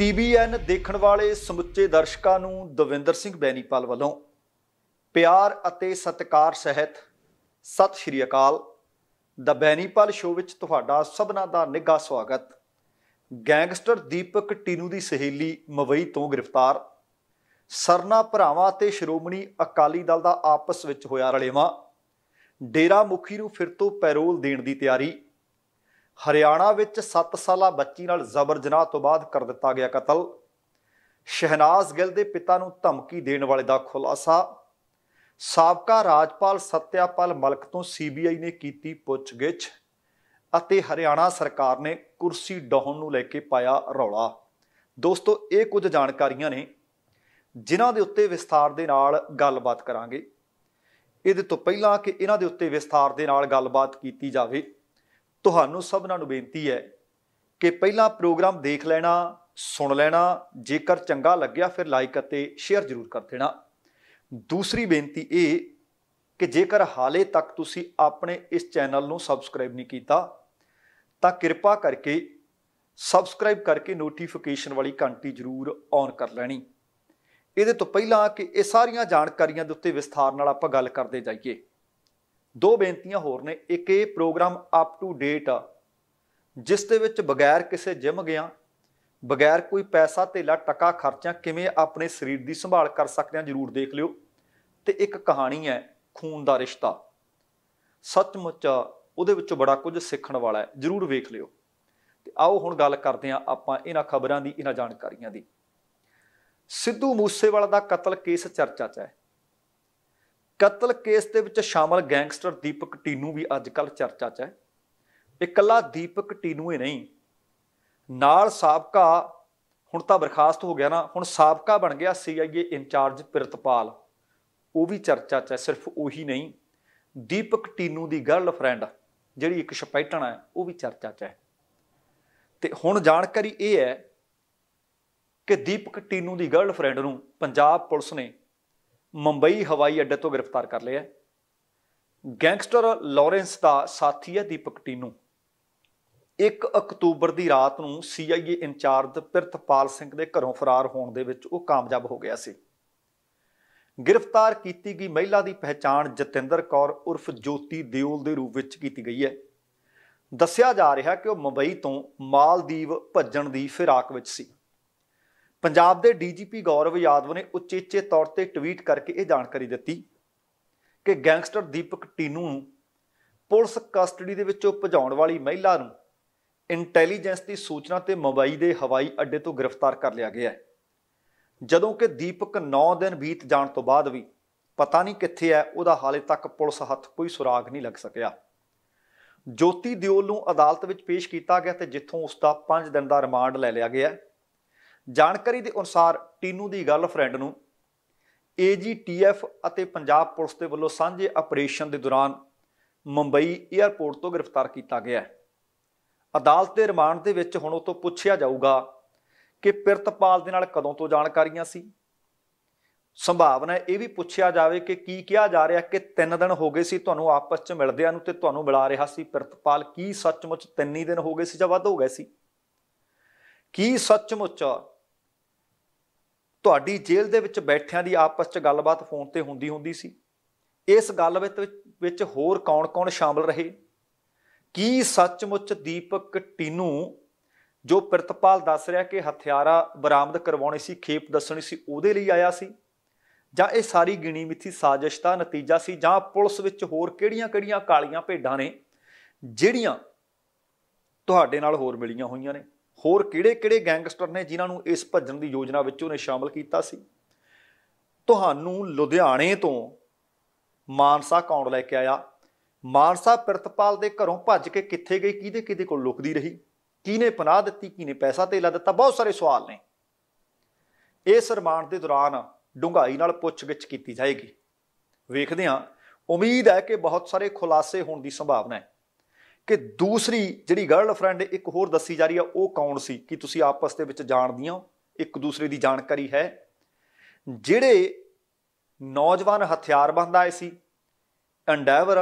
TBN देखण वाले समुचे दर्शकों नूं दविंदर सिंह बैनीपाल वालों प्यार अते सत्कार सहित सत श्री अकाल। द बैनीपाल शो विच तुहाडा सबना दा निघा स्वागत। गैंगस्टर दीपक टीनू की सहेली मवई तो गिरफ्तार। सरना भरावां ते श्रोमणी अकाली दल का आपस विच होया रलेवां। डेरा मुखी नूं फिर तो पैरोल देण दी तैयारी। हरियाणा विच 7 साला बच्ची नाल जबर जनाह तो बाद कर दिता गया कतल। शहनाज गिल दे पिता नूं धमकी देण वाले दा खुलासा। साबका राजपाल सत्यापाल मलिक तो CBI ने कीती पुछगिछ। हरियाणा सरकार ने कुर्सी डाउन नूं लैके पाया रौला। दोस्तों ये कुछ जानकारियां ने जिन्हां दे उत्ते विस्तार दे नाल गलबात करांगे। इहदे तो पहला कि इन्हां दे उत्ते विस्तार दे नाल गलबात कीती जावे, तुहानूं सबनां नूं बेनती है कि पहला प्रोग्राम देख लेना, सुन लेना, जेकर चंगा लग्गिया फिर लाइक अते शेयर जरूर कर देना। दूसरी बेनती ये कि जेकर हाले तक तुसी अपने इस चैनल नूं सबसक्राइब नहीं कीता तां कृपा करके सबसक्राइब करके नोटिफिकेशन वाली घंटी जरूर ऑन कर लेनी। इहदे तो पहला कि इह सारियां जानकारियां दे उत्ते विस्तार नाल आपां गल करदे जाइए, दो बेनतियां होर ने। एक प्रोग्राम अप टू डेट आ, जिस दे विच बगैर किसी जिम गया बगैर कोई पैसा धेला टका खर्चा किवें अपने शरीर की संभाल कर सकते हैं, जरूर देख लियो। तो एक कहानी है खून का रिश्ता, सचमुच उहदे विचों बड़ा कुछ सीखण वाला है, जरूर वेख लियो। तो आओ हुण गल करते हैं आपां इन्हां खबरां दी, इन्हां जानकारियां दी। सिद्धू मूसेवाला दा कतल केस चर्चा च है। कतल केस दे विच शामिल गैंगस्टर दीपक टीनू भी अजकल चर्चा च है। इकला दीपक टीनू ही नहीं, नाल साबका, हुण तां बर्खास्त हो गया ना, हुण साबका बन गया CIA इंचार्ज प्रितपाल, वो भी चर्चा च है। सिर्फ उही नहीं, दीपक टीनू की गर्लफ्रेंड जिहड़ी एक छपैटण है वो भी चर्चा च है। ते हुण जानकारी ये है कि दीपक टीनू की गर्लफ्रेंड नूं पंजाब पुलिस ने मुंबई हवाई अड्डे तो गिरफ्तार कर लिया। गैंगस्टर लॉरेंस का साथी है दीपक टीनू। 1 अक्तूबर की रात को CIA इंचार्ज प्रितपाल सिंह के घरों फरार होने वो कामयाब हो गया सी। गिरफ्तार की गई महिला की पहचान जतिंदर कौर उर्फ ज्योति देओल के रूप में की गई है। दसिया जा रहा कि वह मुंबई तो मालदीव भज्जण की फिराक में सी। पंजाब के DGP गौरव यादव ने उचेचे तौर पर ट्वीट करके ये जानकारी दी कि gangster Deepak Tinu police custody के भजाने वाली महिला इंटैलीजेंस की सूचना से मुंबई के हवाई अड्डे तो गिरफ्तार कर लिया गया है। जदों कि दीपक 9 दिन बीत जाने तो बाद भी पता नहीं कित्थे है, उहदा हाले तक पुलिस हथ कोई सुराग नहीं लग सकिया। ज्योति देओल नूं अदालत में पेश किया गया तो जिथों उसका 5 दिन का रिमांड ले लिया गया। जानकारी के अनुसार टीनू की गर्लफ्रेंड नूं AGTF अते पंजाब पुलिस के वलों सांझे ऑपरेशन के दौरान मुंबई एयरपोर्ट तो गिरफ्तार किया गया है। अदालत के रिमांड के विच हुण उह तों पुछया जाऊगा कि प्रितपाल दे नाल कदों तो जानकारियां सी। संभावना यह भी पुछया जाए कि की कहा जा रहा कि 3 दिन हो गए सी तुहानूं आपस च मिलदिआं नूं, ते तुहानूं मिला रहा सी प्रितपाल। की सचमुच 3 ही दिन हो गए सी जां वध हो गए सी? की सचमुच ਤੁਹਾਡੀ ਜੇਲ੍ਹ ਦੇ ਵਿੱਚ ਬੈਠਿਆਂ ਦੀ ਆਪਸ ਚ ਗੱਲਬਾਤ ਫੋਨ ਤੇ ਹੁੰਦੀ ਸੀ? ਇਸ ਗੱਲ ਵਿੱਚ ਹੋਰ ਕੌਣ-ਕੌਣ ਸ਼ਾਮਲ ਰਹੇ? ਕੀ ਸੱਚਮੁੱਚ ਦੀਪਕ ਟੀਨੂ ਜੋ ਪ੍ਰਿਤਪਾਲ ਦੱਸ ਰਿਹਾ ਕਿ ਹਥਿਆਰਾ ਬਰਾਮਦ ਕਰਵਾਉਣੇ ਸੀ, ਖੇਪ ਦੱਸਣੀ ਸੀ, ਉਹਦੇ ਲਈ ਆਇਆ ਸੀ? ਜਾਂ ਇਹ ਸਾਰੀ ਗਿਣੀ ਮਿੱਥੀ ਸਾਜ਼ਿਸ਼ ਦਾ ਨਤੀਜਾ ਸੀ? ਜਾਂ ਪੁਲਿਸ ਵਿੱਚ ਹੋਰ ਕਿਹੜੀਆਂ-ਕਿਹੜੀਆਂ ਕਾਲੀਆਂ ਭੇਡਾਂ ਨੇ ਜਿਹੜੀਆਂ ਤੁਹਾਡੇ ਨਾਲ ਹੋਰ ਮਿਲੀਆਂ ਹੋਈਆਂ ਨੇ? होर किड़े-किड़े गैंगस्टर ने जिन्होंने इस भजन की योजना उन्हें शामिल किया सी? तुहानूं लुधियाणे तो मानसा कौन लैके आया? मानसा प्रितपाल के घरों भज के कित्थे गई? किहदे कोल लुकदी रही? किने पनाह दिती? किने पैसा धेला दिता? बहुत सारे सवाल ने। इस रिमांड के दौरान डूंघाई नाल पुछगिछ की जाएगी। वेखदे हां, उम्मीद है कि बहुत सारे खुलासे होने की संभावना है। कि दूसरी जिहड़ी गर्लफ्रेंड एक होर दसी जा रही है वह कौन सी? कि तुसीं आपस दे विच जाणदियां हो, एक दूसरे की जानकारी है। जिहड़े नौजवान हथियार बंद आए सी एंडेवर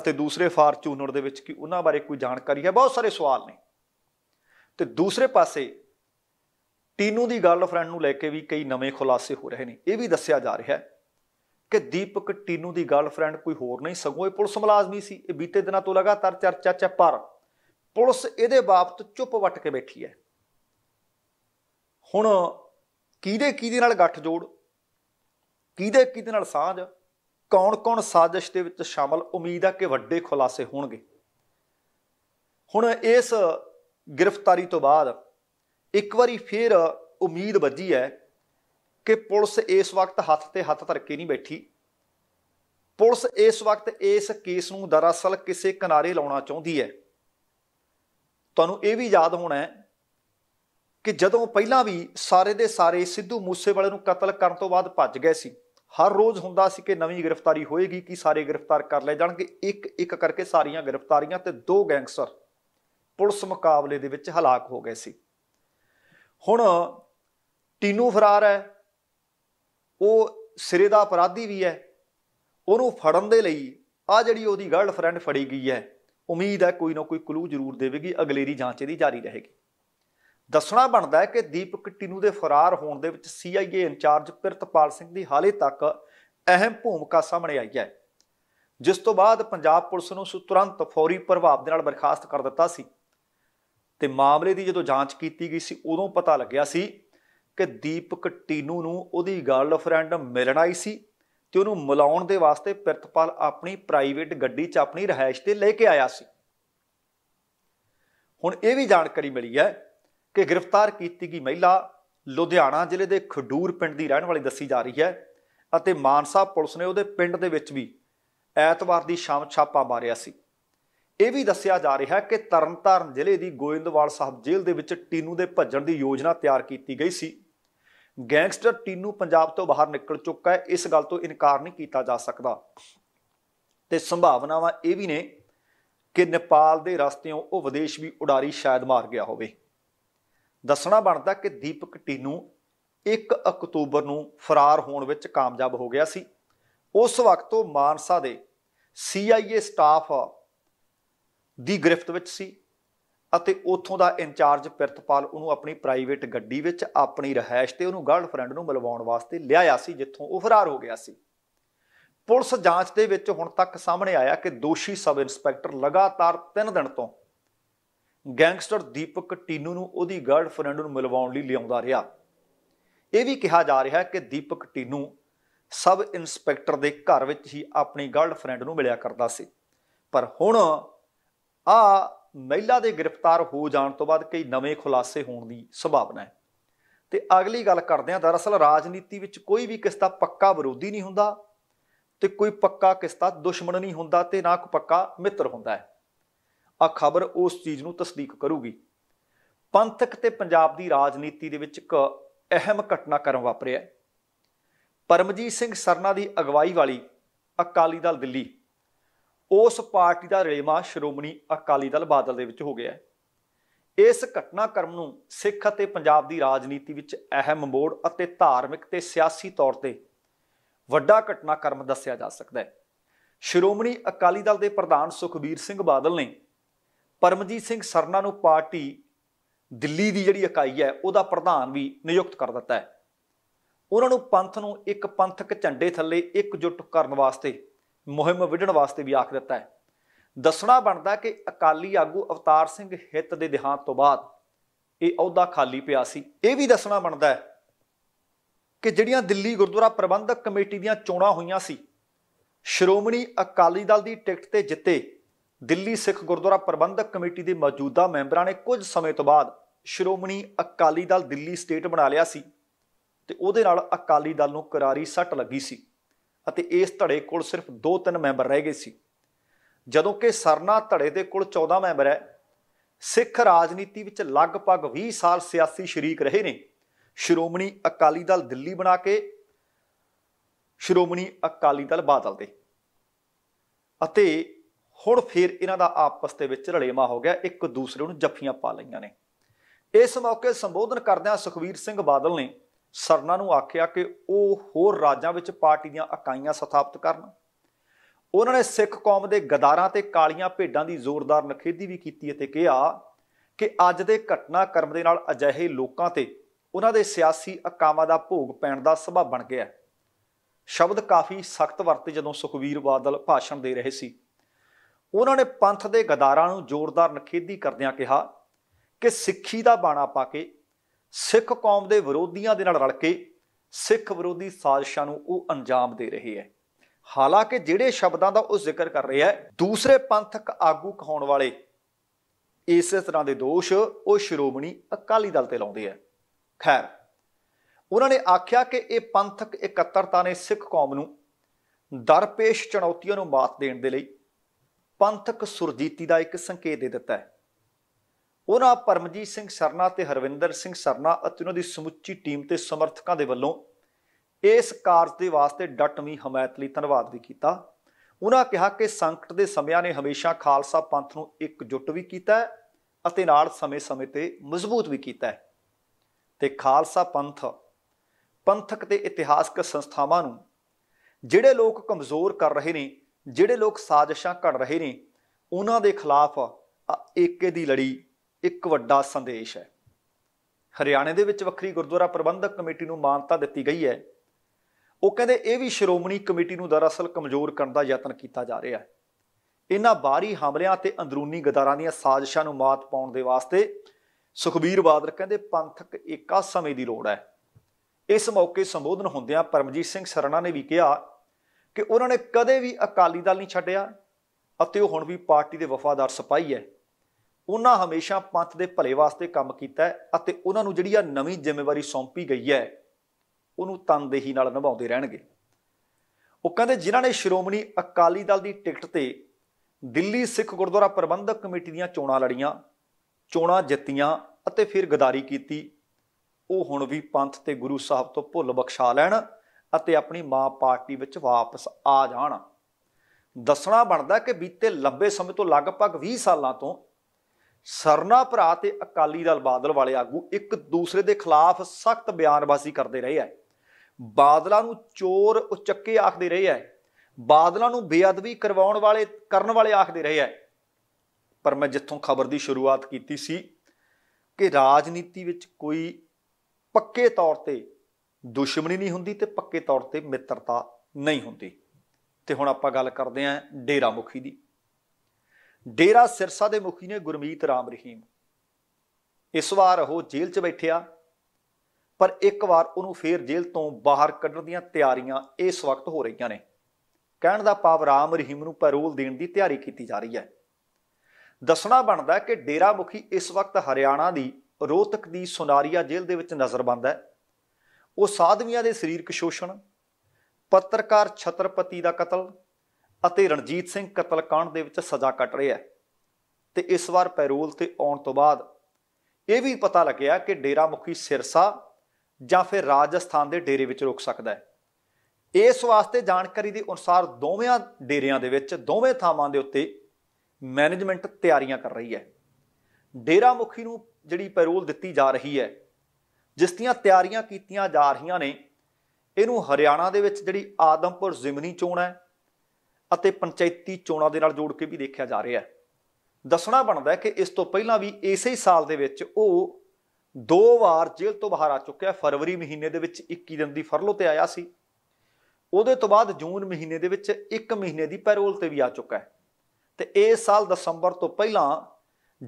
अते दूसरे फारचूनर दे विच, कि उन्हां बारे कोई जानकारी है? बहुत सारे सवाल ने। तो दूसरे पासे ਟੀਨੂ ਦੀ ਗਰਲਫ੍ਰੈਂਡ ਨੂੰ ਲੈ ਕੇ ਵੀ ਕਈ ਨਵੇਂ ਖੁਲਾਸੇ ਹੋ ਰਹੇ ਨੇ। ਇਹ ਵੀ ਦੱਸਿਆ ਜਾ ਰਿਹਾ ਹੈ ਕਿ ਦੀਪਕ ਟੀਨੂ ਦੀ ਗਰਲਫ੍ਰੈਂਡ ਕੋਈ ਹੋਰ ਨਹੀਂ ਸਗੋਂ ਇਹ ਪੁਲਿਸ ਮੁਲਾਜ਼ਮੀ ਸੀ। ਇਹ ਬੀਤੇ ਦਿਨਾਂ ਤੋਂ ਲਗਾਤਾਰ ਚਰਚਾ 'ਚ ਪਰ ਪੁਲਿਸ ਇਹਦੇ ਬਾਬਤ ਚੁੱਪ ਵੱਟ ਕੇ ਬੈਠੀ ਹੈ। ਹੁਣ ਕਿਹਦੇ ਨਾਲ ਗੱਠਜੋੜ, ਕਿਹਦੇ ਨਾਲ ਸਾਂਝ, कौन साजिश के विच शामिल, उम्मीद है कि वड्डे खुलासे होणगे। हुण इस गिरफ्तारी तो बाद एक बारी फिर उम्मीद बजी है कि पुलिस इस वक्त हत्थ ते हत्थ धर के नहीं बैठी। पुलिस इस वक्त इस केस नूं दरअसल किसी किनारे लाउणा चाहुंदी है। तुहानूं इह भी याद होणा है कि जदों पहलां भी सारे दे सारे सिद्धू मूसेवाले नूं कतल करन तों बाद भज गए सी। हर रोज़ हुंदा सी कि नवी गिरफ्तारी होएगी कि सारे गिरफ्तार कर लए जाणगे। एक एक करके सारियां गिरफ्तारियां ते दो गैंगस्टर पुलिस मुकाबले दे विच हलाक हो गए सी। हुण टीनू फरार है, वो सिरे दा अपराधी भी है। उहनूं फड़न दे लई आ जिहड़ी उहदी गर्लफ्रेंड फड़ी गई है, उम्मीद है कोई ना कोई क्लू जरूर देवेगी। अगलेरी जांच इहदी जारी रहेगी। दसना बनता है कि दीपक टीनू के फरार होने दे विच सीआईए इंचार्ज प्रितपाल सिंह दी हाले तक अहम भूमिका सामने आई है, जिस तो बाद पंजाब पुलिस नूं तुरंत फौरी प्रभाव दे नाल बर्खास्त कर दिता सी। ते मामले की जो जांच की गई सी उदों पता लग्या सी कि दीपक टीनू नूं उहदी गर्लफ्रेंड मिलण आई सी ते उहनूं मिलाउण दे वास्ते प्रितपाल अपनी प्राइवेट गड्डी च अपनी रहायश ते लेके आया सी। हुण इह वी जानकारी मिली है कि गिरफ्तार की गई महिला लुधियाना जिले के खडूर पिंड की रहने वाली दसी जा रही है और मानसा पुलिस ने उहदे पिंड दे विच भी ऐतवार की शाम छापा मारिया सी। यह भी दसिया जा रहा है कि तरन तारण जिले की गोइंदवाल साहब जेल के विच टीनू के भजन की योजना तैयार की गई सी। गैंगस्टर टीनू पंजाब तो बाहर निकल चुका है, इस गल तो इनकार नहीं किया जा सकता। तो संभावनावां यह भी ने कि नेपाल के रस्तियों वो विदेश भी उड़ारी शायद मार गया हो। दसना बनता कि दीपक टीनू 1 अक्तूबर नूं फरार होने विच कामयाब हो गया सी। उस वक्त तो मानसा दे सीआईए स्टाफ दी गिरफ्त विच सी अते उथों दा इंचार्ज प्रितपाल उहनूं अपनी प्राइवेट गड्डी विच अपनी रहायश ते उहनूं गर्लफ्रेंड नूं मिलवाउण वास्ते लिआया सी, जिथों उह फरार हो गया सी। पुलिस जांच दे विच हुण तक सामने आया कि दोषी सब इंस्पैक्टर लगातार 3 दिन तों ਗੈਂਗਸਟਰ ਦੀਪਕ ਟੀਨੂ ਨੂੰ ਉਹਦੀ ਗਰਲਫ੍ਰੈਂਡ ਨੂੰ ਮਿਲਵਾਉਣ ਲਈ ਲਿਆਉਂਦਾ ਰਿਹਾ। ਇਹ ਵੀ ਕਿਹਾ ਜਾ ਰਿਹਾ ਹੈ ਕਿ ਦੀਪਕ ਟੀਨੂ ਸਬ ਇੰਸਪੈਕਟਰ ਦੇ ਘਰ ਵਿੱਚ ਹੀ ਆਪਣੀ ਗਰਲਫ੍ਰੈਂਡ ਨੂੰ ਮਿਲਿਆ ਕਰਦਾ ਸੀ। ਪਰ ਹੁਣ ਆ ਮਹਿਲਾ ਦੇ ਗ੍ਰਿਫਤਾਰ ਹੋ ਜਾਣ ਤੋਂ ਬਾਅਦ ਕਈ ਨਵੇਂ ਖੁਲਾਸੇ ਹੋਣ ਦੀ ਸੰਭਾਵਨਾ ਹੈ। ਤੇ ਅਗਲੀ ਗੱਲ ਕਰਦੇ ਹਾਂ, ਦਰਅਸਲ ਰਾਜਨੀਤੀ ਵਿੱਚ ਕੋਈ ਵੀ ਕਿਸੇ ਦਾ ਪੱਕਾ ਵਿਰੋਧੀ ਨਹੀਂ ਹੁੰਦਾ ਤੇ ਕੋਈ ਪੱਕਾ ਕਿਸੇ ਦਾ ਦੁਸ਼ਮਣ ਨਹੀਂ ਹੁੰਦਾ ਤੇ ਨਾ ਕੋਈ ਪੱਕਾ ਮਿੱਤਰ ਹੁੰਦਾ ਹੈ। आ खबर उस चीज़ नूं तस्दीक करूगी। पंथक ते पंजाब दी राजनीति दे विच इक अहम घटनाक्रम वापरिया। परमजीत सिंह सरना दी अगवाई वाली अकाली दल दिल्ली उस पार्टी दा रेमा श्रोमणी अकाली दल बादल दे विच हो गया। इस घटनाक्रम नूं सिख ते पंजाब दी राजनीति विच अहम मोड़ अते धार्मिक ते सियासी तौर ते वड्डा घटनाक्रम दस्सिया जा सकदा है। श्रोमणी अकाली दल दे प्रधान सुखबीर सिंह बादल ने परमजीत सिंह सरना नूं पार्टी दिल्ली की जिहड़ी इकाई है उहदा प्रधान भी नियुक्त कर दिता है। उहनां नूं पंथ नूं एक पंथक झंडे थले एकजुट करन वास्ते मुहिम विढण वास्ते भी आख दिता है। दसना बनदा कि अकाली आगू अवतार सिंह हित दे देहांत तो बाद यह अहुदा खाली पिया सी। यह भी दसना बनदा है कि जिहड़ियां दिल्ली गुरुद्वारा प्रबंधक कमेटी दीयां चोणां होईयां सी, श्रोमणी अकाली दल की टिकट ते जिते दिल्ली सिख गुरुद्वारा प्रबंधक कमेटी के मौजूदा मैंबरां ने कुछ समय तो बाद श्रोमणी अकाली दल दिल्ली स्टेट बना लिया सी ते उहदे नाल अकाली दल नूं करारी सट लगी सी अते इस धड़े कोल सिर्फ 2-3 मैंबर रह गए सी, जदों कि सरना धड़े दे कोल 14 मैंबर है। सिख राजनीति विच लगभग 20 साल सियासी शरीक रहे ने। श्रोमणी अकाली दल दिल्ली बना के श्रोमणी अकाली दल बादल दे अते हुण फिर इन्हां दा आपस दे विच रलेमा हो गया, एक दूसरे नूं जफियां पा लईयां ने। इस मौके संबोधन करदिआं सुखबीर सिंह बादल ने सरना नूं आखिआ कि ओह होर राजां विच पार्टी दीआं इकाइयां स्थापित करन। उन्होंने सिख कौम दे गदारां ते कालियां भेडां दी जोरदार नखेधी भी कीती ते किहा कि अज दे घटनाक्रम दे नाल अजिहे लोकां ते उन्हां दे सियासी अकावां दा भोग पैण दा सबब बन गया। शब्द काफ़ी सख्त वरते जदों सुखबीर बादल भाषण दे रहे सी। उन्होंने पंथ के गदारां नूं जोरदार नखेधी करदिआं कहा कि सिक्खी दा बाणा पा के सिख कौम के विरोधियों के नाल रल के सिख विरोधी साजिशों नूं उह अंजाम दे रहे है। हालांकि जिहड़े शब्दां दा उह जिक्र कर रहा है दूसरे पंथक आगू कहाउण वाले इस तरह के दोष वह श्रोमणी अकाली दल ते लाउंदे है। खैर उन्होंने आख्या कि यह पंथक एकत्रता ने सिख कौम नूं दरपेश चुनौतियों नूं मात देण दे लई पंथक सुरजीती का एक संकेत दे दिता है। उन्होंने परमजीत सिंह सरना ते हरविंदर सिंह सरना अते उन्होंने समुची टीम ते समर्थकों के वलों इस कार्य के वास्ते डटवी हमायत लई धन्नवाद भी किया। उन्होंने कहा कि संकट के समियां ने हमेशा खालसा पंथ नूं एकजुट भी किया अते नाल समय-समय ते मजबूत भी किया है ते खालसा पंथ पंथक ते इतिहासक संस्थावां नूं जिहड़े लोग कमज़ोर कर रहे ने, जिहड़े लोग साजिशां घड़ रहे ने, उन्हां दे खिलाफ एके दी लड़ी एक वड्डा संदेश है। हरियाणे दे विच वक्री गुरद्वारा प्रबंधक कमेटी नूं मानता दी गई है। वो कहते यह भी श्रोमणी कमेटी को दरअसल कमजोर करने का यत्न किया जा रहा है। इन्हां बाहरी हमलों ते अंदरूनी गदारां दीआं साजिशां नूं मात पाउण दे वास्ते सुखबीर बादल कहते पंथक एका समय की लोड़ है। इस मौके संबोधन हुंदिआं परमजीत सिंह सरना ने भी कहा कि उन्होंने कदे भी अकाली दल नहीं छड्डिया अते वो हुण भी पार्टी के वफादार सिपाही है। उन्होंने हमेशा पंथ के भले वास्ते काम किया अते उन्हां नूं जिहड़ी नवीं जिम्मेवारी सौंपी गई है उन्होंने तनदेही नाल निभाउंदे रहणगे। वो कहते जिन्हां ने श्रोमणी अकाली दल की टिकट ते दिल्ली सिख गुरद्वारा प्रबंधक कमेटी दीआं चोणां लड़ियां, चोणां जित्तियां अते फिर गदारी कीती, वो हुण भी पंथ ते गुरु साहब तो भुल बख्शा लैण अते अपनी मां पार्टी विच वापस आ जाण। दसणा बनदा कि बीते लंबे समय तो लगभग 20 सालां तो सरना भरा ते अकाली दल बादल वाले आगू एक दूसरे के खिलाफ सख्त बयानबाजी करते रहे है। बादलों नूं चोर उचक्के आखते रहे है, बादलों नूं बेअदबी करवाउण वाले आखते रहे है। पर मैं जिथों खबर की शुरुआत की सी कि राजनीति विच कोई पक्के तौर पर दुश्मनी नहीं हुंदी ते पक्के तौर पर मित्रता नहीं हुंदी। ते हुण आपां गल करदे हां डेरा मुखी दी। डेरा सिरसा के मुखी ने गुरमीत राम रहीम। इस बार वो जेल च बैठिया पर एक बार उन्होंने फिर जेल तो बाहर कड्ढण दीआं तैयारियां इस वक्त हो रही ने। कहण दा भाव राम रहीम नूं पैरोल देण दी तैयारी की जा रही है। दसणा बनता है कि डेरा मुखी इस वक्त हरियाणा की रोहतक की सुनारिया जेल के विच नज़रबंद है। वो साधवियां के शरीरक शोषण, पत्रकार छत्रपति का कतल ਅਤੇ रणजीत सिंह कतलकांड ਦੇ ਵਿੱਚ सज़ा कट रहे है ते इस बार पैरोल ते आउण तो बाद यह भी पता लग्या कि डेरा मुखी सिरसा ਜਾਂ ਫਿਰ राजस्थान ਦੇ डेरे ਵਿੱਚ रुक सकता है। इस वास्ते जानकारी ਦੇ ਅਨੁਸਾਰ ਦੋਵਾਂ ਡੇਰਿਆਂ ਦੇ ਵਿੱਚ ਦੋਵੇਂ ਥਾਵਾਂ ਦੇ ਉੱਤੇ ਮੈਨੇਜਮੈਂਟ ਤਿਆਰੀਆਂ ਕਰ ਰਹੀ ਹੈ। डेरा मुखी ਨੂੰ ਜਿਹੜੀ पैरोल ਦਿੱਤੀ जा रही है ਜਿਸ ਦੀਆਂ ਤਿਆਰੀਆਂ ਕੀਤੀਆਂ ਜਾ ਰਹੀਆਂ ਨੇ ਇਹਨੂੰ हरियाणा ਦੇ ਵਿੱਚ ਜਿਹੜੀ आदमपुर ਜ਼ਿਮਨੀ ਚੋਣ है ਅਤੇ ਪੰਚਾਇਤੀ ਚੋਣਾਂ ਦੇ ਨਾਲ जोड़ के भी देखा जा रहा है। दसना बनता है कि इस तो पहला भी इसे ही साल ਦੇ ਵਿੱਚ ਉਹ दो बार जेल तो बाहर आ चुका। फरवरी महीने ਦੇ ਵਿੱਚ 21 ਦਿਨ ਦੀ ਫਰਲੋ ਤੇ आया ਸੀ। ਉਹਦੇ ਤੋਂ ਬਾਅਦ जून महीने ਦੇ ਵਿੱਚ 1 ਮਹੀਨੇ ਦੀ ਪੈਰੋਲ ਤੇ भी आ चुका है। ਤੇ ਇਸ ਸਾਲ ਦਸੰਬਰ ਤੋਂ ਪਹਿਲਾਂ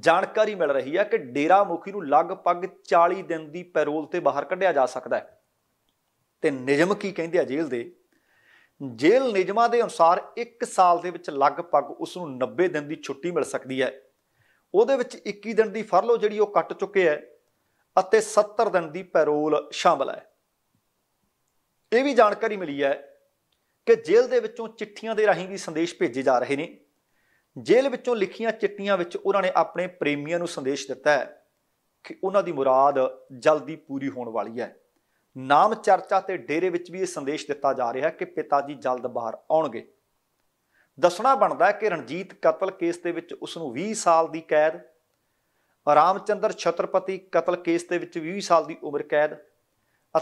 ਜਾਣਕਾਰੀ ਮਿਲ ਰਹੀ ਹੈ ਕਿ ਡੇਰਾ ਮੁਖੀ ਨੂੰ ਲਗਭਗ 40 ਦਿਨ ਦੀ ਪੈਰੋਲ ਤੇ ਬਾਹਰ ਕੱਢਿਆ ਜਾ ਸਕਦਾ ਹੈ। ਤੇ ਨਿਯਮ ਕੀ ਕਹਿੰਦੇ ਆ ਜੇਲ੍ਹ ਦੇ जेल नियमां के अनुसार एक साल के विच लगभग उसनूं 90 दिन की छुट्टी मिल सकती है। उहदे विच 21 दिन की फरलो जिहड़ी ओह कट चुके है अते 70 दिन की पैरोल शामिल है। यह भी जानकारी मिली है कि जेल के विचों चिट्ठियां दे राहीं भी संदेश भेजे जा रहे हैं। जेल विचों लिखियां चिट्ठियां विच उन्होंने अपने प्रेमियों को संदेश दिता है कि उन्हां दी मुराद जल्दी पूरी होने वाली है। नाम चर्चा ते डेरे विच भी यह संदेश दिता जा रहा है कि पिता जी जल्द बाहर आउणगे। दसना बनता है कि रणजीत कतल केस दे विच उसनूं 20 साल की कैद, रामचंद्र छत्रपति कतल केस दे विच 20 साल की उम्र कैद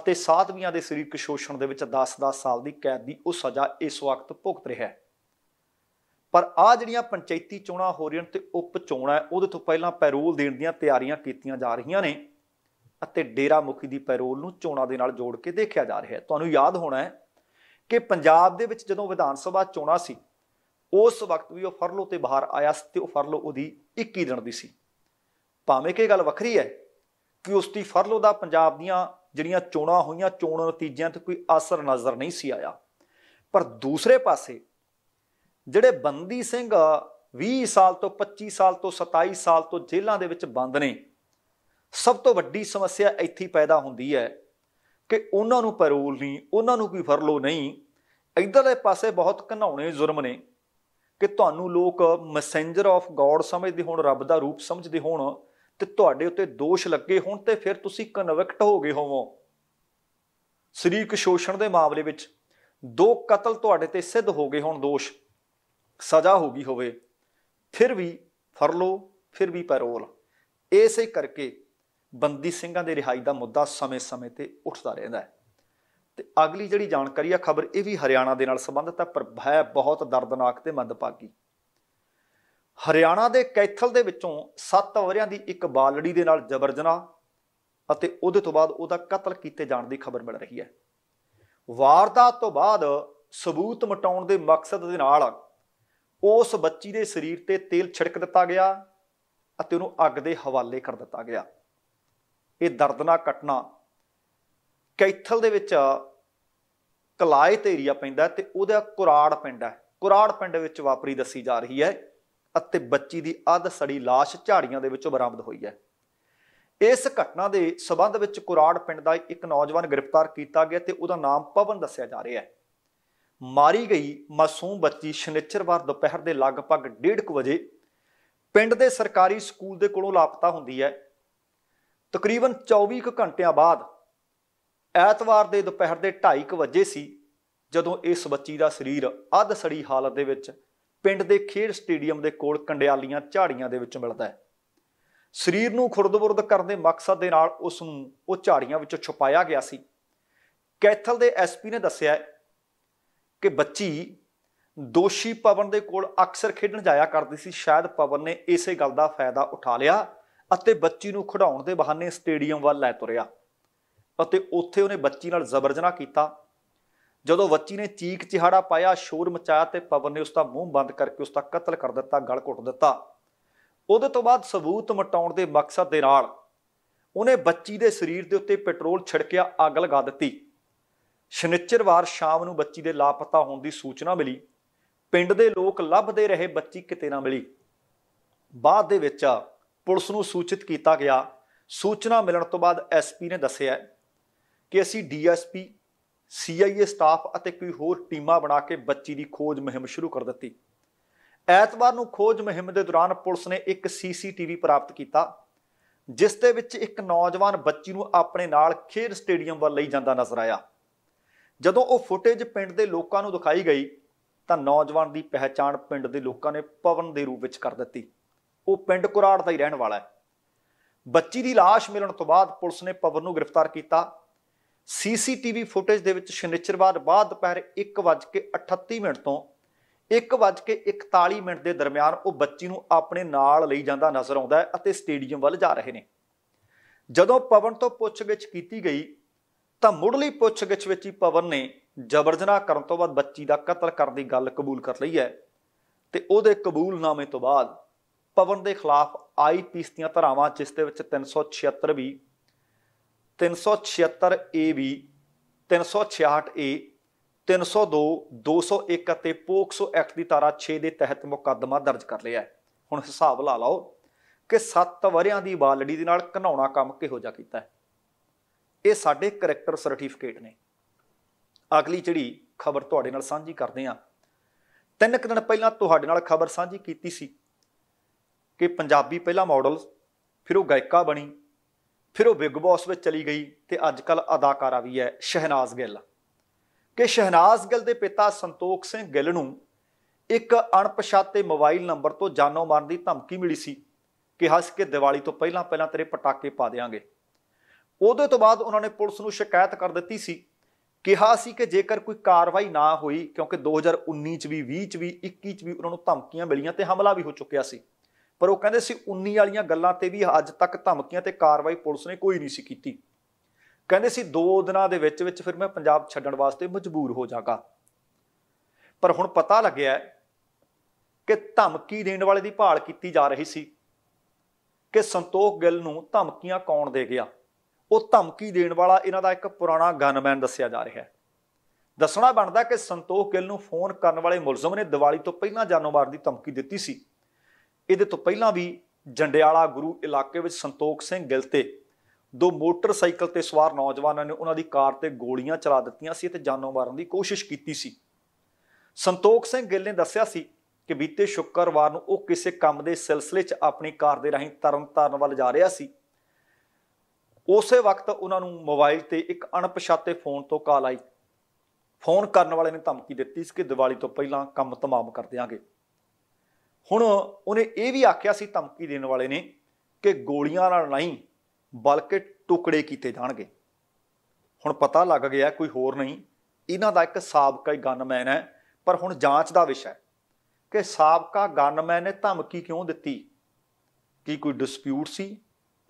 अते साधवियां दे शरीरक शोषण दे विच 10-10 साल की कैद की उह सज़ा इस वक्त भुगत रहा है। पर आ जिहड़ियां पंचायती चोणां हो रहीआं ते उप चोणां उहदे तो पहलां पैरोल देण दीआं तिआरीआं कीतीआं जा रहीआं ने। ਅਤੇ ਡੇਰਾ ਮੁਖੀ ਦੀ ਪੈਰੋਲ ਨੂੰ ਚੋਣਾਂ ਦੇ ਨਾਲ ਜੋੜ ਕੇ ਦੇਖਿਆ ਜਾ ਰਿਹਾ ਹੈ। ਤੁਹਾਨੂੰ ਯਾਦ ਹੋਣਾ ਹੈ ਕਿ ਪੰਜਾਬ ਦੇ ਵਿੱਚ ਜਦੋਂ ਵਿਧਾਨ ਸਭਾ ਚੋਣਾਂ ਸੀ ਉਸ ਵਕਤ ਵੀ ਉਹ ਫਰਲੋ ਤੇ ਬਾਹਰ ਆਇਆ ਸੀ ਤੇ ਉਹ ਫਰਲੋ ਉਹਦੀ 21 ਦਿਨ ਦੀ ਸੀ। ਭਾਵੇਂ ਕਿ ਇਹ ਗੱਲ ਵੱਖਰੀ ਹੈ ਕਿ ਉਸ ਦੀ ਫਰਲੋ ਦਾ ਪੰਜਾਬ ਦੀਆਂ ਜਿਹੜੀਆਂ ਚੋਣਾਂ ਹੋਈਆਂ ਚੋਣ ਨਤੀਜਿਆਂ ਤੇ ਕੋਈ ਅਸਰ ਨਜ਼ਰ ਨਹੀਂ ਸੀ ਆਇਆ। पर दूसरे पासे जिहड़े बंदी सिंह 20 साल तो 25 साल तो 27 साल तो जेलों दे विच बंद ने, सब तो वड्डी समस्या इत्थे पैदा हुंदी है कि उन्हां नूं पैरोल नहीं, उन्हां नूं कोई फरलो नहीं। इधरले पासे बहुत घनाउने जुर्म ने कि तुहानूं लोक मैसेंजर ऑफ गॉड समझदे होण, रब दा रूप समझदे होण ते तुहाडे उत्ते दोष लगे होण ते फिर तुसीं कन्विक्ट हो गए होवो शरीरक शोषण दे मामले विच। दो कतल तुहाडे ते सिद्ध हो गए होण, दोष सज़ा हो गई होवे, फिर भी फरलो, फिर भी पैरोल। इसे करके बंदी सिंघां दे रिहाई दा मुद्दा समय समय ते उठदा रहिंदा है। ते अगली जिहड़ी जानकारी आ खबर इह भी हरियाणा दे नाल संबंधित है, पर है बहुत दर्दनाक ते मंदभागी। हरियाणा दे कैथल दे विचों 7 वरियां दी एक बालड़ी दे नाल जबर जनाह अते उहदे तों बाद उहदा कतल कीते जाण दी खबर मिल रही है। वारदात तो बाद सबूत मिटाउण दे मकसद दे नाल उस बच्ची दे शरीर ते तेल छिड़क दिता गया अते उहनूं अग दे हवाले कर दिता गया। यह दर्दनाक घटना कैथल दे विच कलायत एरिया पैंदा ते उहदा कुराड़ पिंड है, कुराड़ पिंड विच वापरी दसी जा रही है अते बच्ची दी अध सड़ी लाश झाड़ियां दे विचों बरामद हुई है। इस घटना के संबंध में कुराड़ पिंड का एक नौजवान गिरफ्तार किया गया तो उसका नाम पवन दस्सिया जा रहा है। मारी गई मासूम बच्ची शनिचरवार दोपहर के लगभग 1:30 बजे पिंड के सरकारी स्कूल के कोलों लापता होती है। तकरीबन 24 घंटिया बाद ऐतवार के दोपहर के 2:30 बजे सी जदों इस बच्ची का शरीर अध सड़ी हालत के विच पिंड के खेड स्टेडियम के कोल कंडियालियां झाड़ियां के विच मिलता है। शरीर नूं खुर्द-बुर्द करन दे मकसद दे नाल उस नूं उह झाड़ियां विचों छुपाया गया सी। कैथल दे एसपी ने दस्सिया कि बच्ची दोषी पवन दे कोल अक्सर खेडण जाया करदी सी। शायद पवन ने इसे गल दा फायदा उठा लिया अते बच्ची नूं खिडाउण दे बहाने स्टेडियम वल लै तुरिया अते उत्थे उहने बच्ची नाल जबर जनाह कीता। जदों बच्ची ने चीख चिहाड़ा पाया, शोर मचाया तो पवन ने उसका मूँह बंद करके उसका कतल कर दिता, गल घुट दिता। ਉਹਦੇ ਤੋਂ ਬਾਅਦ सबूत मिटाउण के मकसद ਦੇ ਨਾਲ ਉਹਨੇ बच्ची के शरीर के ਉੱਤੇ ਪੈਟਰੋਲ छिड़किया, अग लगा ਦਿੱਤੀ। ਸ਼ਨੀਚਰਵਾਰ शाम ਨੂੰ बच्ची के लापता ਹੋਣ ਦੀ सूचना मिली। ਪਿੰਡ ਦੇ ਲੋਕ ਲੱਭਦੇ ਰਹੇ, बच्ची ਕਿਤੇ ਨਾ ਮਿਲੀ। ਬਾਅਦ ਦੇ ਵਿੱਚ ਪੁਲਿਸ ਨੂੰ ਸੂਚਿਤ ਕੀਤਾ ਗਿਆ। सूचना मिलण ਤੋਂ ਬਾਅਦ ਐਸਪੀ ਨੇ ਦੱਸਿਆ ਕਿ ਅਸੀਂ ਡੀਐਸਪੀ ਸੀਆਈਏ ਸਟਾਫ ਅਤੇ ਕੋਈ ਹੋਰ ਟੀਮਾਂ ਬਣਾ ਕੇ बच्ची की खोज मुहिम शुरू कर ਦਿੱਤੀ। ਐਤਵਾਰ ਨੂੰ खोज ਮੁਹਿੰਮ ਦੇ ਦੌਰਾਨ ਪੁਲਿਸ ਨੇ ਇੱਕ ਸੀਸੀਟੀਵੀ ਪ੍ਰਾਪਤ ਕੀਤਾ ਜਿਸ ਦੇ ਵਿੱਚ ਇੱਕ ਨੌਜਵਾਨ ਬੱਚੀ ਨੂੰ ਆਪਣੇ ਨਾਲ ਖੇਡ ਸਟੇਡੀਅਮ ਵੱਲ ਲਈ ਜਾਂਦਾ ਨਜ਼ਰ ਆਇਆ। ਜਦੋਂ ਉਹ ਫੁਟੇਜ ਪਿੰਡ ਦੇ ਲੋਕਾਂ ਨੂੰ ਦਿਖਾਈ ਗਈ ਤਾਂ ਨੌਜਵਾਨ ਦੀ ਪਹਿਚਾਣ ਪਿੰਡ ਦੇ ਲੋਕਾਂ ਨੇ ਪਵਨ ਦੇ ਰੂਪ ਵਿੱਚ ਕਰ ਦਿੱਤੀ। ਉਹ ਪਿੰਡ ਕੁਰਾੜ ਦਾ ਹੀ ਰਹਿਣ ਵਾਲਾ ਹੈ। ਬੱਚੀ ਦੀ ਲਾਸ਼ ਮਿਲਣ ਤੋਂ ਬਾਅਦ ਪੁਲਿਸ ਨੇ ਪਵਨ ਨੂੰ ਗ੍ਰਿਫਤਾਰ ਕੀਤਾ। ਸੀਸੀਟੀਵੀ ਫੁਟੇਜ ਦੇ ਵਿੱਚ ਸ਼ਨੀਚਰਵਾਰ ਬਾਅਦ ਦੁਪਹਿਰ 1:38 ਤੋਂ 1:41 के दरम्यान वह बच्ची को अपने नाल ले जाता नजर आता है और स्टेडियम वाल जा रहे हैं। जदों पवन तो पुछगिछ की गई तो मुढ़ली पुछगिछ विच ही पवन ने जबर जनाह करन तो बाद बच्ची का कतल करने की गल कबूल कर ली है। तो उहदे कबूलनामे तो बाद पवन के खिलाफ IPC दी धारावां जिस दे विच 376B 376A B 366A 302, 201 POCSO act की धारा 6 के तहत मुकदमा दर्ज कर लिया है। हुण हिसाब ला लो कि 7 वरियां की बालड़ी दे नाल घनाउणा काम किहो जिहा कीता है। ये साडे करैक्टर सर्टिफिकेट ने। अगली जिहड़ी खबर तुहाडे नाल सांझी करदे हां, 3 दिन पहलां तुहाडे नाल खबर सांझी कीती सी कि पंजाबी पहला मॉडल, फिर वह गायिका बनी, फिर वह बिग बॉस में चली गई तो अजकल अदाकारा भी है, शहनाज गिल। कि शहनाज गिल के पिता संतोखसिंह गिल नूं एक अणपछाते मोबाइल नंबर तो जानो मारन दी धमकी मिली सी। कहा सी कि दिवाली तो पहला पहला तेरे पटाके पा देंगे। उहदे तो बाद उन्होंने पुलिस नूं शिकायत कर दी सी। कहा सी कि जेकर कोई कार्रवाई ना हुई, क्योंकि 2019 भी 20 भी 21 भी उन्होंने धमकियां मिलियां तो हमला भी हो चुकिया सी, पर वो कहते सी 19 वाली गलों पर भी अज तक धमकियां ते कार्रवाई पुलिस ने कोई नहीं सी कीती। कहते सी 2 दिनों दे विच विच फिर मैं पंजाब छड्डण वास्ते मजबूर हो जागा। पर हुण पता लग्या कि धमकी देण वाले दी भाल कीती जा रही सी कि संतोख गिल नूं धमकियां कौन दे गया। वो धमकी देण वाला इन्हां दा एक पुराना गनमैन दस्सिया जा रहा है। दसना बनता कि संतोख गिल नूं फोन करने वाले मुलजम ने दिवाली तो पहला जानो मार की धमकी दी सी। इहदे तो पहला भी जंडियाला गुरु इलाके में संतोखसिंह गिल ते 2 मोटरसाइकिल ते सवार नौजवानों ने उन्हां दी कार ते गोलियां चला दित्तियां सी ते जानो मारन दी कोशिश कीती सी। संतोखसिंह गिल ने दस्सिया सी कि बीते शुक्रवार नूं वो किसी काम दे सिलसिले च अपनी कार दे राहीं तरनतारन वल जा रहा सी। उसे वक्त उन्होंने मोबाइल ते एक अणपछाते फोन तो कॉल आई। फोन करने वाले ने धमकी दी कि दिवाली तो पहला काम तमाम कर देंगे। हुण उन्हें यह भी आख्या सी धमकी देने वाले ने कि गोलियां नाल नहीं बल्कि टुकड़े किए जाएंगे। हुण पता लग गया कोई होर नहीं, इन्हां दा एक साबका ही गनमैन है। पर हुण जांच दा विषय कि साबका गनमैन ने धमकी क्यों दिती, कि कोई डिस्प्यूट सी,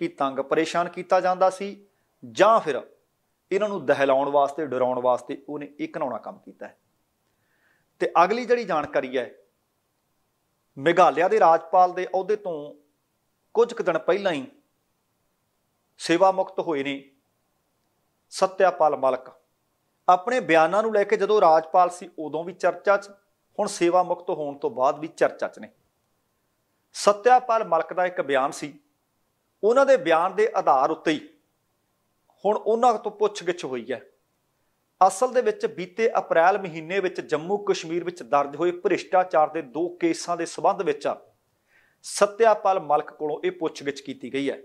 कि तंग परेशान किया जाता सी, जां फिर इन्हों दहलाउण वास्ते डराउण वास्ते उन्हें एक घनौना काम किया है। तो अगली जिहड़ी जानकारी है, मेघालिया के राजपाल के अहुदे तो कुछ क दिन पहला ही सेवा मुक्त होए ने सत्यापाल मलिक। अपने बयानों नूं लैके जदों राजपाल सी उदों भी चर्चा च, हुण सेवा मुक्त होने तो बाद भी चर्चा च ने। सत्यापाल मलिक का एक बयान सी, उन्हां दे बयान के आधार उत्ते ही हुण उन्हां तो पुछगिछ हुई है। असल दे विच बीते अप्रैल महीने विच जम्मू कश्मीर विच दर्ज होए भ्रिष्टाचार के 2 केसां के संबंध विच सत्यापाल मलिक कोलों ये पुछगिछ की गई है।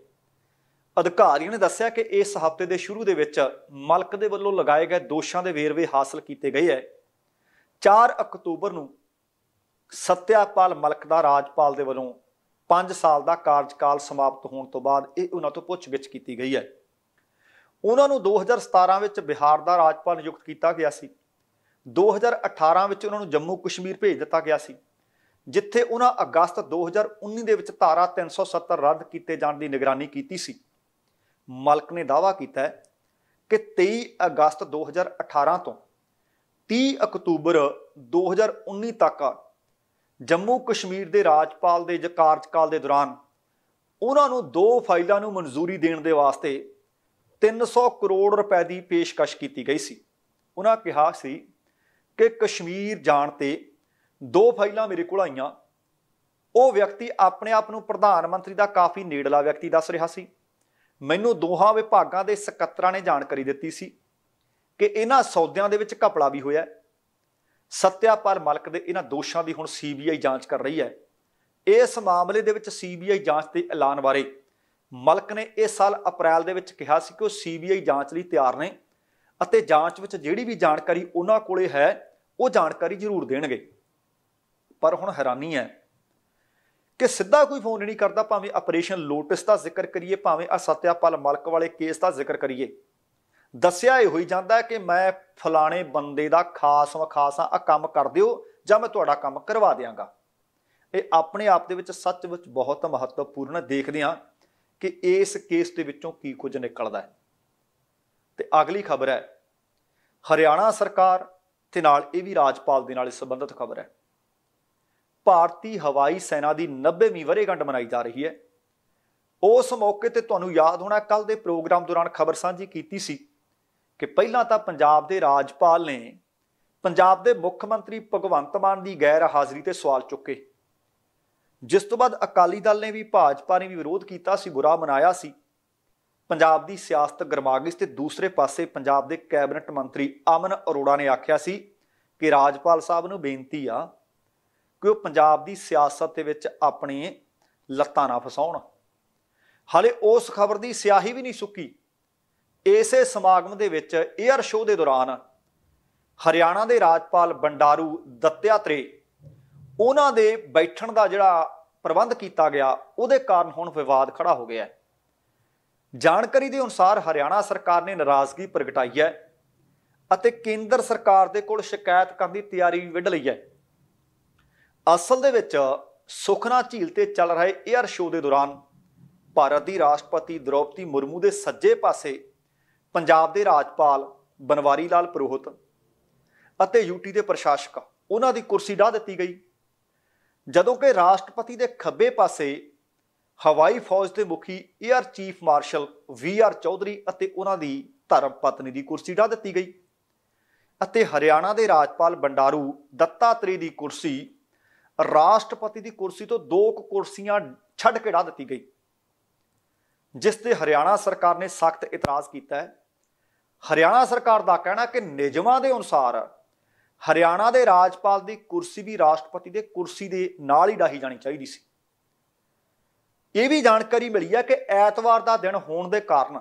अधिकारियों ने दस्सिया कि इस हफ्ते के शुरू के विच मलिक दे वल्लों लगाए गए दोषां के वेरवे हासिल किए गए है। 4 अक्तूबर नूं सत्यापाल मलिक का राजपाल दे वल्लों 5 साल का कार्यकाल समाप्त होने तो बाद उन्हां तों पुछगिछ की गई है। उन्होंने 2017 में बिहार का राजपाल नियुक्त किया गया सी। 2018 में उन्होंने जम्मू कश्मीर भेज दिता गया सी, जिथे उन्होंने अगस्त 2019 के विच धारा 370 रद्द किए जाने की निगरानी की सी। मलिक ने दावा किया कि 23 अगस्त 2018 तो 30 अक्तूबर 2019 तक जम्मू कश्मीर के राजपाल के कार्यकाल के दौरान उन्होंने 2 फाइलों को मंजूरी देने के वास्ते 300 करोड़ रुपए की पेशकश की गई सी। उन्होंने कहा सी कि कश्मीर जाने 2 फाइलों मेरे को आईया। वो व्यक्ति अपने आप को प्रधानमंत्री का काफ़ी नेड़ला व्यक्ति दस रहा सी। मैनू 2 विभागों के सकत्तरा ने जानकारी दी सी कि इन्होंने सौदों के घपला भी होया। सत्यापाल मलिक के इन्हों दोषों की हुण CBI जाँच कर रही है। इस मामले के CBI जाँच के ऐलान बारे मलिक ने इस साल अप्रैल के कहा कि वह CBI जाँच लिए तैयार ने और जाँच में जिहड़ी भी जानकारी उन्हां कोले है वो जानकारी जरूर देणगे। पर हुण हैरानी है कि सीधा कोई फोन नहीं करता, भावें ऑपरेशन लोटस का जिक्र करिए, भावें सत्यापाल मलिक वाले केस का जिक्र करिए। दस्सिया इहो ही जांदा है कि मैं फलाणे बंदे दा खास वखासा आ काम कर दिओ जां मैं तुहाडा काम करवा दिआंगा। ये अपने आप दे विच सच विच बहुत महत्वपूर्ण, देखदे हां कि इस केस के विचों की कुछ निकलता है। तो अगली खबर है हरियाणा सरकार ते नाल, ये भी राजपाल दे नाल संबंधित खबर है। भारतीय हवाई सेना की 90वीं वरेगंढ मनाई जा रही है। उस मौके ते तुहानू याद होना कल के प्रोग्राम दौरान खबर सांझी कीती सी कि पहला तां पंजाब के राजपाल ने पंजाब के मुख्यमंत्री भगवंत मान की गैर हाजिरी ते सवाल चुके, जिस तो बाद अकाली दल ने भी भाजपा ने भी विरोध किया, बुरा मनाया सी। पंजाब की सियासत गरमा गई ते दूसरे पासे पंजाब के कैबिनेट मंत्री अमन अरोड़ा ने आख्या सी कि राजपाल साहब नूं बेनती आ कि वह पंजाब की सियासत दे विच अपनी लत्तां ना फसाउण। हाले उस खबर की स्याही भी नहीं सुकी। इसे समागम के विच एयर शो के दौरान हरियाणा के राजपाल बंडारू दत्तात्रेय उन्हां दे बैठण का जिहड़ा प्रबंध किया गया उहदे कारण हुण विवाद खड़ा हो गया। जानकारी के अनुसार हरियाणा सरकार ने नाराज़गी प्रगटाई है और केंद्र सरकार दे कोल शिकायत करने की तैयारी भी वढ लई है। असल दे विच सुखना झील ते चल रहे एयर शो के दौरान भारत की राष्ट्रपति द्रौपदी मुर्मू के सज्जे पासे पंजाब के राजपाल बनवारी लाल पुरोहित अते यूटी के प्रशासक उन्हां दी कुर्सी ढाह दी गई, जदों कि राष्ट्रपति के खब्बे पासे हवाई फौज के मुखी air chief marshal VR Chaudhary अते उन्हां दी धर्म पत्नी की कुर्सी ढाह दी गई अते हरियाणा के राजपाल बंडारू दत्तात्रेय की कुर्सी राष्ट्रपति की कुर्सी तो दो कुर्सियां छड़ के ढाह दी गई, जिसते हरियाणा सरकार ने सख्त इतराज किया है। हरियाणा सरकार का कहना कि नियमां के अनुसार हरियाणा के राजपाल की कुर्सी भी राष्ट्रपति की कुर्सी के नाल ही डाही जानी चाहिए सी। यह भी जानकारी मिली है कि ऐतवार का दिन होने के कारण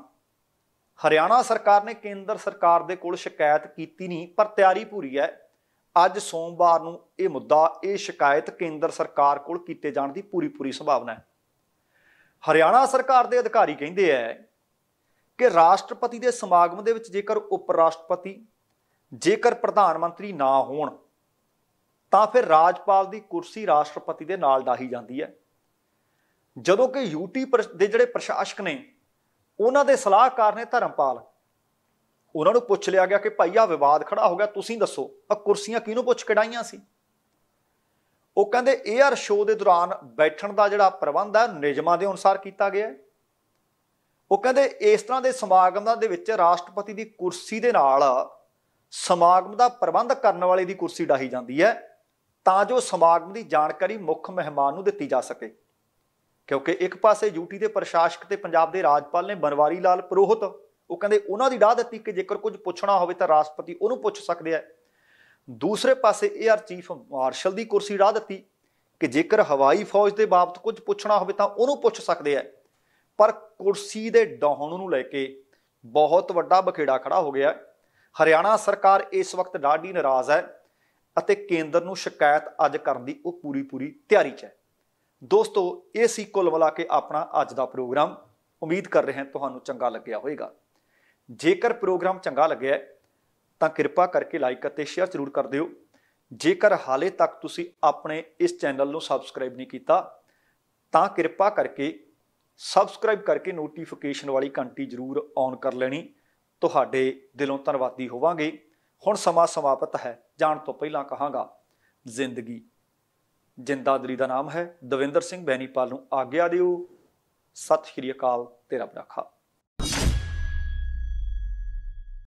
हरियाणा सरकार ने केंद्र सरकार के कोल शिकायत की नहीं, पर तैयारी पूरी है। अज सोमवार नूं यह मुद्दा यह शिकायत केंद्र सरकार कोल कीते जाण दी पूरी संभावना है। हरियाणा सरकार के अधिकारी कहिंदे है कि राष्ट्रपति के समागम दे विच जेकर उपराष्ट्रपति जेकर प्रधानमंत्री ना होण तां फिर राजपाल की कुर्सी राष्ट्रपति के नाल डाही जाती है, जदों कि यूटी दे जिहड़े प्रशासक ने उन्हां दे सलाहकार ने धर्मपाल उन्होंने पूछ लिया गया कि भाई आ विवाद खड़ा हो गया, तुसीं दसो आ कुर्सियां किहनूं पुछ के डाईआं सी। वो कहते एयर शो के दौरान बैठण का जिहड़ा प्रबंध है नियमां के अनुसार किया गया। वो कहते इस तरह के समागम दे विच राष्ट्रपति की कुर्सी के नाल समागम का प्रबंध करने वाले की कुर्सी डाही जाती है तां जो समागम की जानकारी मुख्य मेहमान नूं दित्ती जा सके, क्योंकि एक पासे यूटी के प्रशासक ते पंजाब के राजपाल ने बनवारी लाल पुरोहित वो कहते उन्होंने डाह दी कि जेकर कुछ पूछना हो तो राष्ट्रपति उन्होंने पूछ सकते हैं, दूसरे पासे एयर चीफ मार्शल की कुर्सी डाह दी कि जेकर हवाई फौज के बाबत कुछ पूछना हो तो उन्होंने पूछ सकते हैं। पर कुर्सी के डाहण नूं लैके बहुत वड्डा बखेड़ा खड़ा हो गया। हरियाणा सरकार इस वक्त डाढ़ी नाराज़ है और केंद्र नूं शिकायत अज करन दी वो पूरी तैयारी च है। दोस्तों ये सी कुल मिला के अपना अज का प्रोग्राम, उम्मीद कर रहे हैं तुहानूं चंगा लग्या होएगा। जेकर प्रोग्राम चंगा लगे तो कृपा करके लाइक और शेयर जरूर कर दिओ। जेकर हाले तक तुसीं अपने इस चैनल को सबसक्राइब नहीं किया तो कृपा करके सबसक्राइब करके नोटिफिकेशन वाली घंटी जरूर ऑन कर लेनी। तुहाडे दिलों धन्नवादी होवांगे। हुण समा समाप्त है, जाण तो पहलां कहांगा जिंदगी जिंदादरी दा नाम है। दविंदर सिंह बैनीपाल नूं आग्या दिओ। सत श्री अकाल, तेरा बराखा।